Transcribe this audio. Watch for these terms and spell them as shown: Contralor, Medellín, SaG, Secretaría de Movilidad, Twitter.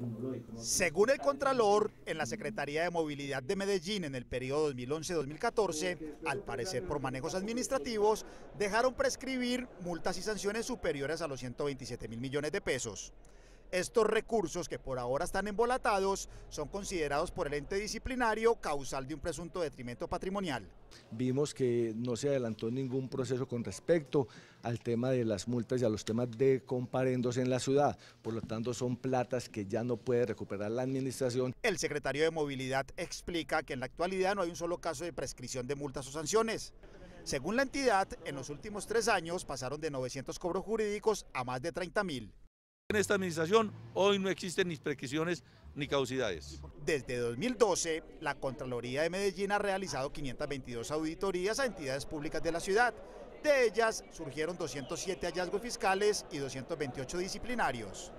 tecnológico. Según el Contralor, en la Secretaría de Movilidad de Medellín en el periodo 2011-2014, al parecer por manejos administrativos, dejaron prescribir multas y sanciones superiores a los 127.000 millones de pesos. Estos recursos, que por ahora están embolatados, son considerados por el ente disciplinario causal de un presunto detrimento patrimonial. Vimos que no se adelantó ningún proceso con respecto al tema de las multas y a los temas de comparendos en la ciudad. Por lo tanto, son platas que ya no puede recuperar la administración. El secretario de Movilidad explica que en la actualidad no hay un solo caso de prescripción de multas o sanciones. Según la entidad, en los últimos 3 años pasaron de 900 cobros jurídicos a más de 30.000. En esta administración hoy no existen ni prescripciones ni causidades. Desde 2012, la Contraloría de Medellín ha realizado 522 auditorías a entidades públicas de la ciudad. De ellas surgieron 207 hallazgos fiscales y 228 disciplinarios.